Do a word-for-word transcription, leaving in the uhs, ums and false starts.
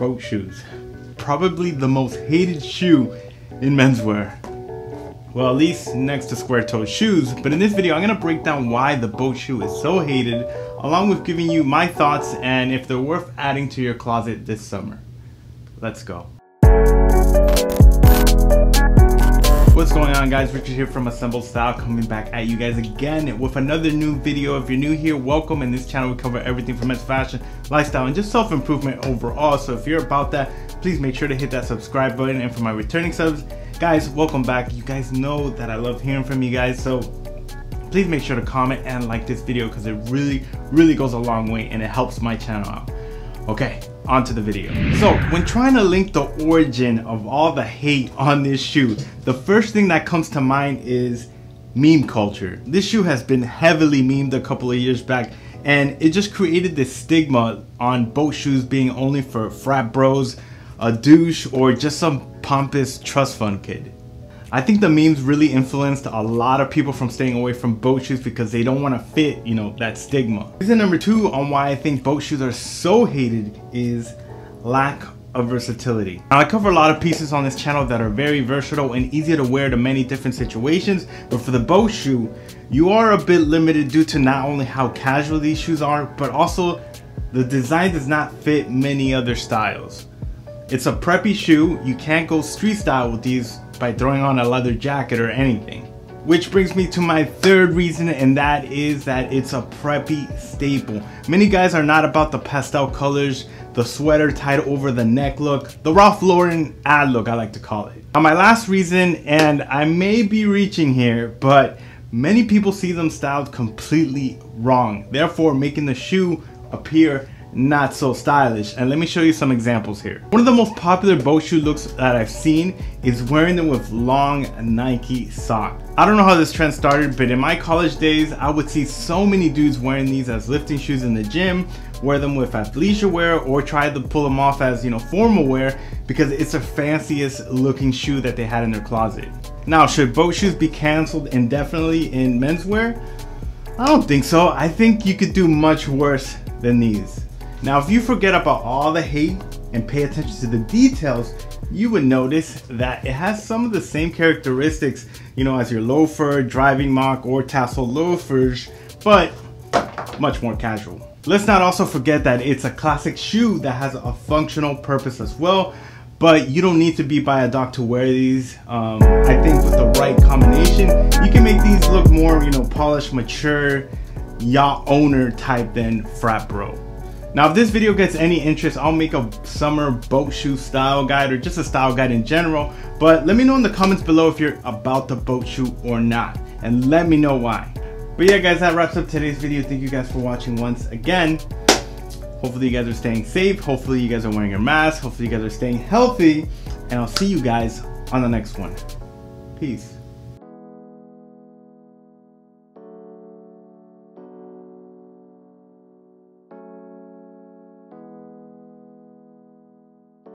boat shoes. Probably the most hated shoe in menswear. Well, at least next to square toe shoes. But in this video, I'm gonna break down why the boat shoe is so hated, along with giving you my thoughts and if they're worth adding to your closet this summer. Let's go. What's going on, guys? Richard here from Assembled Style, coming back at you guys again with another new video. If you're new here, welcome. In this channel, we cover everything from men's fashion, lifestyle, and just self-improvement overall. So if you're about that, please make sure to hit that subscribe button. And for my returning subs, guys, welcome back. You guys know that I love hearing from you guys, so please make sure to comment and like this video because it really, really goes a long way and it helps my channel out. Okay, on to the video. So when trying to link the origin of all the hate on this shoe, the first thing that comes to mind is meme culture. This shoe has been heavily memed a couple of years back, and it just created this stigma on boat shoes being only for frat bros, a douche, or just some pompous trust fund kid. I think the memes really influenced a lot of people from staying away from boat shoes because they don't want to fit, you know, that stigma. Reason number two on why I think boat shoes are so hated is lack of versatility. Now, I cover a lot of pieces on this channel that are very versatile and easy to wear to many different situations, but for the boat shoe, you are a bit limited due to not only how casual these shoes are, but also the design does not fit many other styles. It's a preppy shoe. You can't go street style with these by throwing on a leather jacket or anything. Which brings me to my third reason, and that is that it's a preppy staple. Many guys are not about the pastel colors, the sweater tied over the neck look, the Ralph Lauren ad look, I like to call it. Now, my last reason, and I may be reaching here, but many people see them styled completely wrong, therefore making the shoe appear not so stylish. And let me show you some examples here. One of the most popular boat shoe looks that I've seen is wearing them with long Nike socks. I don't know how this trend started, but in my college days, I would see so many dudes wearing these as lifting shoes in the gym, wear them with athleisure wear, or try to pull them off as, you know, formal wear because it's the fanciest looking shoe that they had in their closet. Now, should boat shoes be canceled indefinitely in menswear? I don't think so. I think you could do much worse than these. Now, if you forget about all the hate and pay attention to the details, you would notice that it has some of the same characteristics, you know, as your loafer, driving mock, or tassel loafers, but much more casual. Let's not also forget that it's a classic shoe that has a functional purpose as well, but you don't need to be by a doc to wear these. Um, I think with the right combination, you can make these look more, you know, polished, mature, yacht owner type than frat bro. Now, if this video gets any interest, I'll make a summer boat shoe style guide or just a style guide in general. But let me know in the comments below if you're about the boat shoe or not, and let me know why. But yeah, guys, that wraps up today's video. Thank you guys for watching once again. Hopefully you guys are staying safe. Hopefully you guys are wearing your mask. Hopefully you guys are staying healthy. And I'll see you guys on the next one. Peace.